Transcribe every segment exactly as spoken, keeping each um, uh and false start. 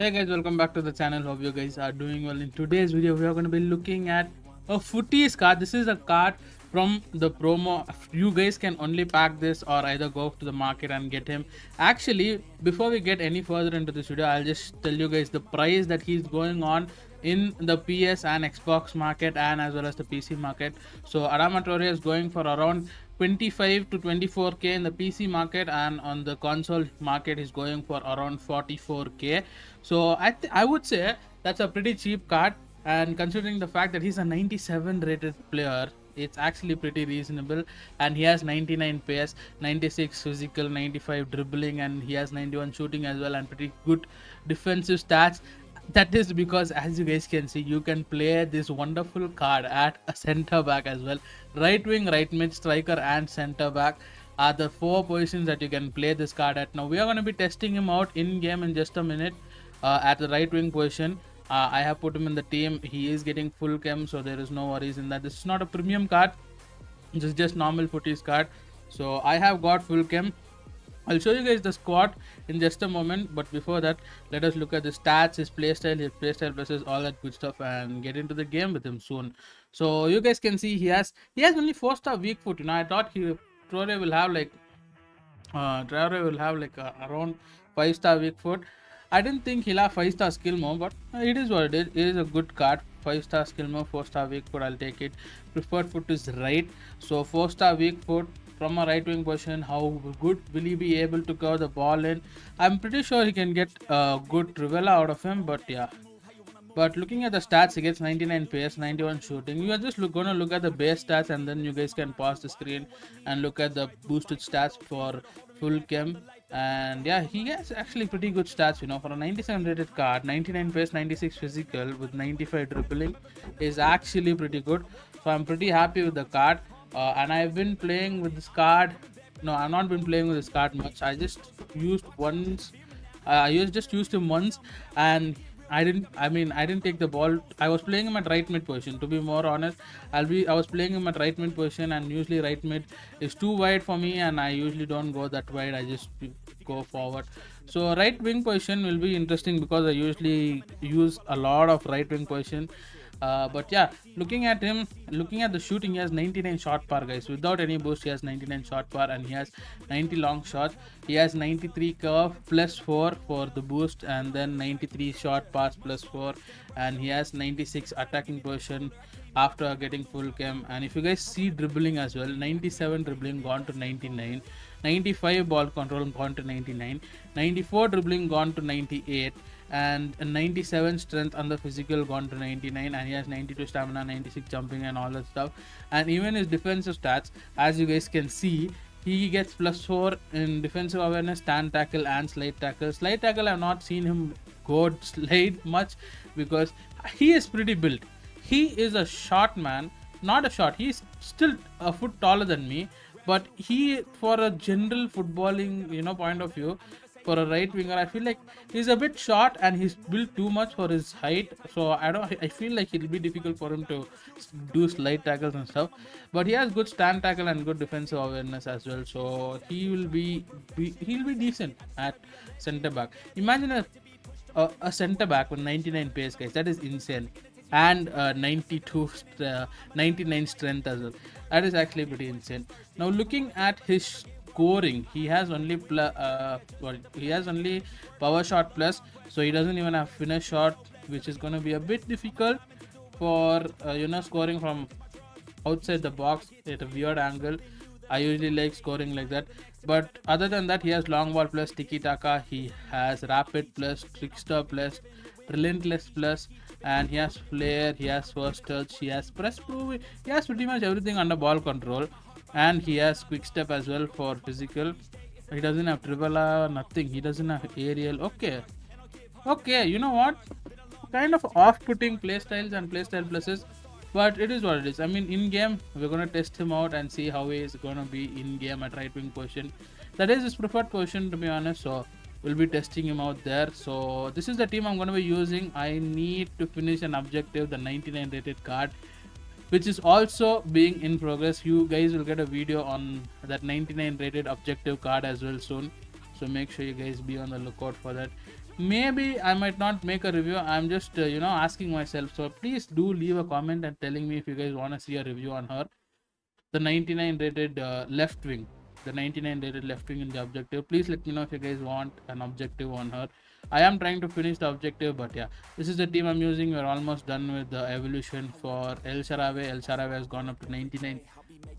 Hey guys, welcome back to the channel. Hope you guys are doing well. In today's video we are going to be looking at a footies card. This is a card from the promo. You guys can only pack this or either go to the market and get him. Actually, before we get any further into this video, I'll just tell you guys the price that he's going on in the P S and Xbox market and as well as the P C market. So Adama Traore is going for around twenty-five to twenty-four K in the P C market, and on the console market is going for around forty-four K. So I, I would say that's a pretty cheap card, and considering the fact that he's a ninety-seven rated player, it's actually pretty reasonable. And he has ninety-nine pace, ninety-six physical, ninety-five dribbling, and he has ninety-one shooting as well, and pretty good defensive stats. That is because, as you guys can see, you can play this wonderful card at a center back as well. Right wing, right mid, striker and center back are the four positions that you can play this card at. Now we are going to be testing him out in game in just a minute uh, at the right wing position. uh, I have put him in the team. He is getting full chem, so there is no worries in that. This is not a premium card, this is just normal footies card. So I have got full chem. I'll show you guys the squad in just a moment, but before that, let us look at the stats, his playstyle, his playstyle versus all that good stuff, and get into the game with him soon. So you guys can see he has he has only four star weak foot. You know, I thought he Traore will have like uh, Traore will have like uh, around five star weak foot. I didn't think he'll have five star skill more, but it is what it is. It is a good card. Five star skill more, four star weak foot. I'll take it. Preferred foot is right, so four star weak foot. From a right wing position, how good will he be able to cover the ball in? I'm pretty sure he can get a uh, good Trivella out of him, but yeah. But looking at the stats, he gets ninety-nine pace, ninety-one shooting. You are just look, gonna look at the base stats, and then you guys can pause the screen and look at the boosted stats for full chem. And yeah, he has actually pretty good stats, you know, for a ninety-seven rated card. Ninety-nine pace, ninety-six physical with ninety-five dribbling is actually pretty good. So I'm pretty happy with the card. Uh, and I've been playing with this card. No, I've not been playing with this card much. I just used once. Uh, I used just used him once, and I didn't. I mean, I didn't take the ball. I was playing him at right mid position. To be more honest, I'll be. I was playing him at right mid position, and usually right mid is too wide for me, and I usually don't go that wide. I just go forward. So right wing position will be interesting because I usually use a lot of right wing position. Uh, but yeah, looking at him, looking at the shooting, he has ninety-nine shot power, guys. Without any boost, he has ninety-nine shot power, and he has ninety long shots. He has ninety-three curve plus four for the boost, and then ninety-three shot pass plus four, and he has ninety-six attacking position after getting full chem. And if you guys see dribbling as well, ninety-seven dribbling gone to ninety-nine, ninety-five ball control gone to ninety-nine, ninety-four dribbling gone to ninety-eight, and ninety-seven strength on the physical gone to ninety-nine, and he has ninety-two stamina, ninety-six jumping and all that stuff. And even his defensive stats, as you guys can see, he gets plus four in defensive awareness, stand tackle and slide tackle. Slide tackle, I've not seen him go slide much because he is pretty built. He is a short man, not a short, he's still a foot taller than me, but he, for a general footballing, you know, point of view, for a right winger, I feel like he's a bit short and he's built too much for his height. So I don't. I feel like it'll be difficult for him to do slide tackles and stuff. But he has good stand tackle and good defensive awareness as well. So he will be, be he'll be decent at centre back. Imagine a a, a centre back with ninety-nine pace, guys. That is insane. And uh, ninety-two, uh, ninety-nine strength as well. That is actually pretty insane. Now looking at his scoring, he has only uh, well, he has only power shot plus, so he doesn't even have finish shot, which is going to be a bit difficult for uh, you know, scoring from outside the box at a weird angle. I usually like scoring like that, but other than that, he has long ball plus, tiki taka, he has rapid plus, trickster plus, relentless plus, and he has flair, he has first touch, he has press proof, he has pretty much everything under ball control, and he has quick step as well for physical. He doesn't have Trivella, nothing. He doesn't have aerial. Okay okay, you know what, kind of off-putting playstyles and playstyle pluses, but it is what it is. I mean, in game we're gonna test him out and see how he is gonna be in game at right wing position. That is his preferred position, to be honest, so we'll be testing him out there. So this is the team I'm going to be using. I need to finish an objective, the ninety-nine rated card, which is also being in progress. You guys will get a video on that ninety-nine rated objective card as well soon, so make sure you guys be on the lookout for that. maybe I might not make a review. I'm just uh, you know, asking myself. So please do leave a comment and telling me if you guys want to see a review on her, the ninety-nine rated uh, left wing, the ninety-nine rated left wing in the objective. Please let me know if you guys want an objective on her. I am trying to finish the objective, but yeah, this is the team I'm using. We're almost done with the evolution for El Sharaway. El Sharaway has gone up to ninety-nine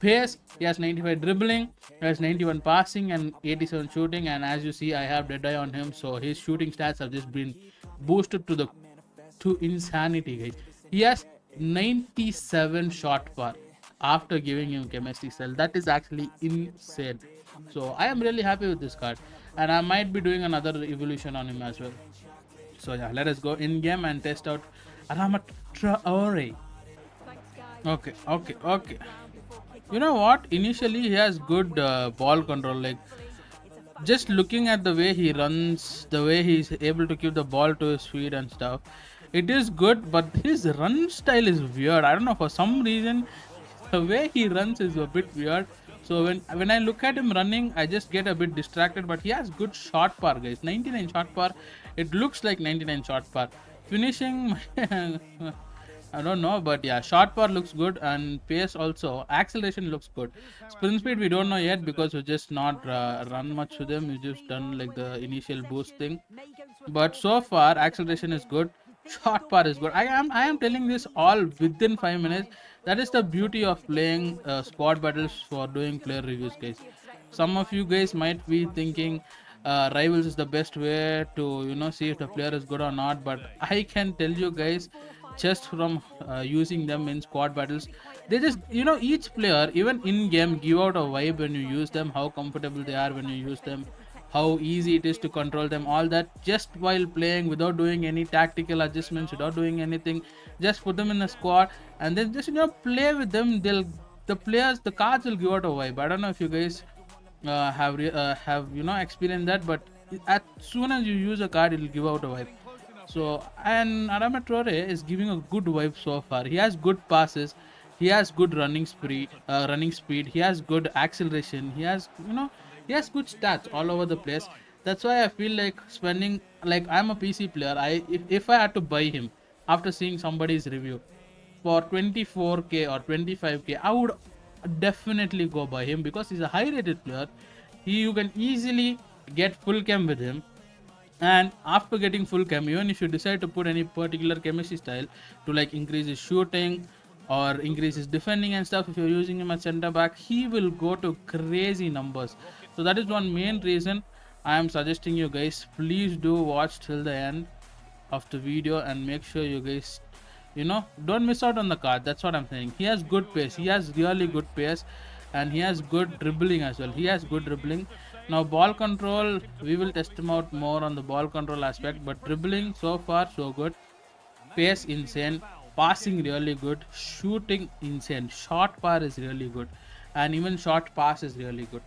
pace. He has ninety-five dribbling, he has ninety-one passing and eighty-seven shooting. And as you see, I have dead eye on him, so his shooting stats have just been boosted to the to insanity, guys. He has ninety-seven shot per after giving him chemistry cell. That is actually insane. So I am really happy with this card, and I might be doing another evolution on him as well. So yeah, let us go in game and test out Adama Traore. Okay, okay, okay. You know what? Initially, he has good uh, ball control. Like, just looking at the way he runs, the way he's able to keep the ball to his feet and stuff, it is good. But his run style is weird. I don't know, for some reason, the way he runs is a bit weird. So when when I look at him running, I just get a bit distracted. But he has good shot power, guys. ninety-nine shot power. It looks like ninety-nine shot power. Finishing, I don't know, but yeah, shot power looks good, and pace also. Acceleration looks good. Sprint speed we don't know yet because we just not uh, run much with him. We just done like the initial boost thing. But so far, acceleration is good. Shot power is good. I am I am telling this all within five minutes. That is the beauty of playing uh, squad battles for doing player reviews, guys. Some of you guys might be thinking uh, rivals is the best way to, you know, see if the player is good or not. But I can tell you guys, just from uh, using them in squad battles, they just, you know, each player, even in game, give out a vibe when you use them, how comfortable they are when you use them, how easy it is to control them, all that, just while playing, without doing any tactical adjustments, without doing anything. Just put them in a squad and then just, you know, play with them. They'll, the players, the cards will give out a vibe. I don't know if you guys uh, have uh, have you know, experienced that, but as soon as you use a card, it will give out a vibe. So, and Adama Traore is giving a good vibe so far. He has good passes, he has good running speed, uh, running speed. He has good acceleration. He has, you know, he has good stats all over the place. That's why I feel like spending, like, I'm a P C player. I if, if I had to buy him after seeing somebody's review for twenty-four K or twenty-five K, I would definitely go buy him because he's a high rated player. He, you can easily get full chem with him. And after getting full chem, even if you decide to put any particular chemistry style to like increase his shooting or increase his defending and stuff, if you're using him at center back, he will go to crazy numbers. So that is one main reason I am suggesting you guys, please do watch till the end of the video and make sure you guys, you know, don't miss out on the card. That's what I'm saying. He has good pace, he has really good pace, and he has good dribbling as well. He has good dribbling. Now ball control, we will test him out more on the ball control aspect, but dribbling so far so good. Pace insane, passing really good, shooting insane, shot power is really good, and even short pass is really good.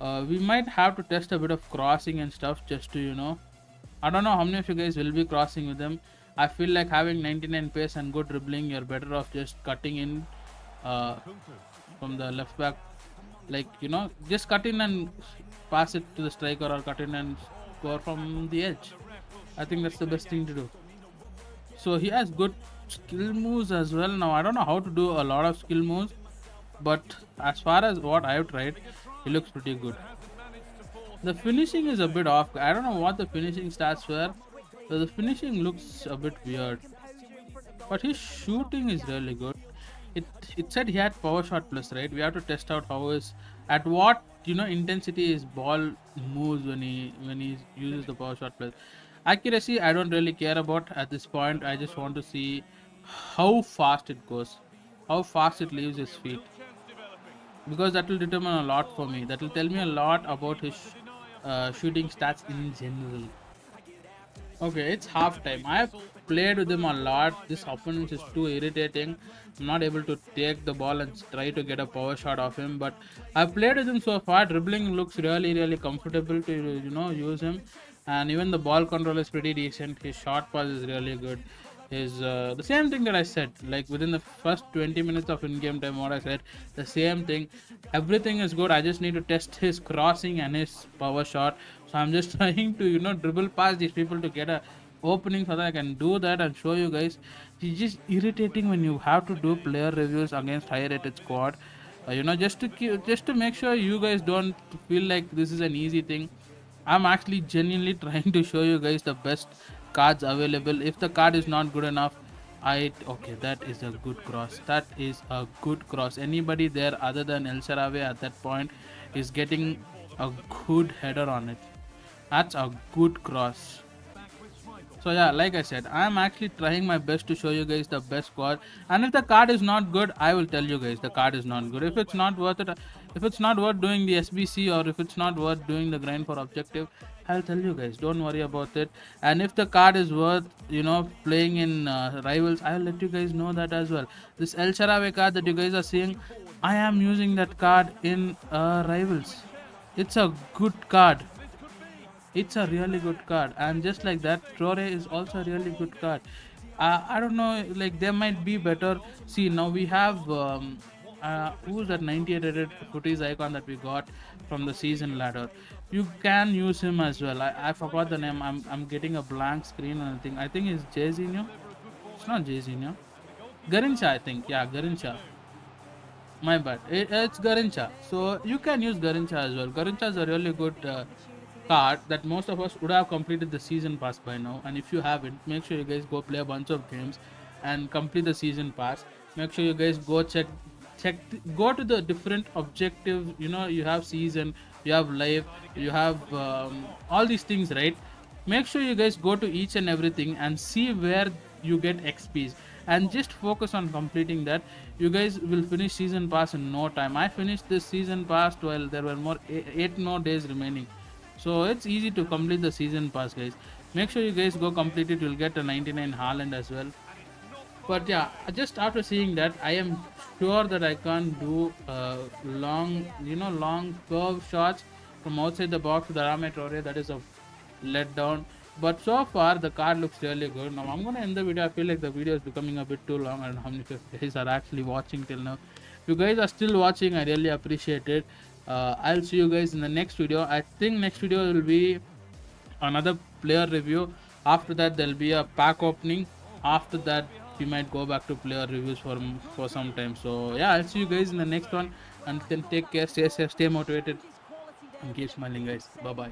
Uh, we might have to test a bit of crossing and stuff, just to, you know, I don't know how many of you guys will be crossing with them. I feel like having ninety-nine pace and good dribbling, you're better off just cutting in uh, from the left back, like, you know, just cut in and pass it to the striker, or cut in and score from the edge. I think that's the best thing to do. So he has good skill moves as well. Now I don't know how to do a lot of skill moves, but as far as what I have tried, he looks pretty good. The finishing is a bit off. I don't know what the finishing stats were, so the finishing looks a bit weird, but his shooting is really good. It, it said he had power shot plus, right? We have to test out how is, at what, you know, intensity his ball moves when he when he uses the power shot plus. Accuracy I don't really care about at this point. I just want to see how fast it goes, how fast it leaves his feet, because that will determine a lot for me. That will tell me a lot about his uh, shooting stats in general. Okay, it's half time. I have played with him a lot. This offense is too irritating. I'm not able to take the ball and try to get a power shot off him, but I've played with him so far. Dribbling looks really, really comfortable to, you know, use him, and even the ball control is pretty decent. His shot pass is really good. Is uh, the same thing that I said, like within the first twenty minutes of in-game time, what I said, the same thing. Everything is good. I just need to test his crossing and his power shot. So So I'm just trying to, you know, dribble past these people to get a opening so that I can do that and show you guys. It's just irritating when you have to do player reviews against high rated squad, uh, you know, just to keep, just to make sure you guys don't feel like this is an easy thing. I'm actually genuinely trying to show you guys the best cards available. If the card is not good enough, I okay, that is a good cross. That is a good cross. Anybody there other than El Sharaway at that point is getting a good header on it. That's a good cross. So yeah, like I said, I'm actually trying my best to show you guys the best squad, and if the card is not good, I will tell you guys the card is not good. If it's not worth it, if it's not worth doing the S B C, or if it's not worth doing the grind for objective, I'll tell you guys, don't worry about it. And if the card is worth, you know, playing in uh, rivals, I'll let you guys know that as well. This El Sharaway card that you guys are seeing, I am using that card in uh, rivals. It's a good card. It's a really good card, and just like that, Traore is also a really good card. Uh, I don't know, like there might be better. See, now we have um, uh, who's that ninety-eight rated footies icon that we got from the season ladder. You can use him as well. I, I forgot the name. I'm I'm getting a blank screen and I think I think it's Jairzinho. It's not Jairzinho. Garrincha, I think. Yeah, Garrincha. My bad. It, it's Garrincha. So you can use Garrincha as well. Garrincha is a really good Uh, card that most of us would have completed the season pass by now, and if you haven't, make sure you guys go play a bunch of games and complete the season pass. Make sure you guys go check check go to the different objectives. You know, you have season, you have live, you have um, all these things, right? Make sure you guys go to each and everything and see where you get X Ps and just focus on completing that. You guys will finish season pass in no time. I finished this season pass while there were more eight more days remaining. So it's easy to complete the season pass, guys. Make sure you guys go complete it. You'll get a ninety-nine Haaland as well. But yeah, just after seeing that, I am sure that I can't do uh, long, you know, long curve shots from outside the box with Adama Traore. That is a letdown. But so far, the card looks really good. Now I'm gonna end the video. I feel like the video is becoming a bit too long. I don't know how many of you guys are actually watching till now. If you guys are still watching, I really appreciate it. Uh, I'll see you guys in the next video. I think next video will be another player review. After that, there'll be a pack opening. After that, we might go back to player reviews for for some time. So yeah, I'll see you guys in the next one. And then take care, stay safe, stay motivated, and keep smiling, guys. Bye bye.